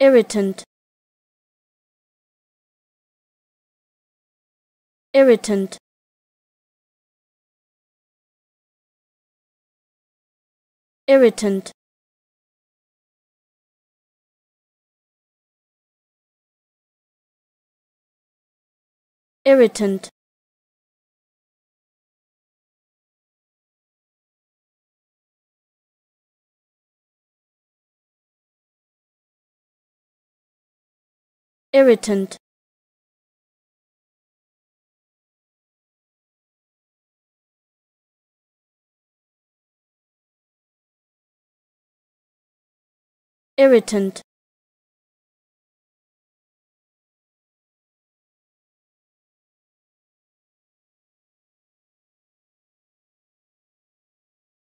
irritant, irritant, irritant, irritant, irritant, irritant,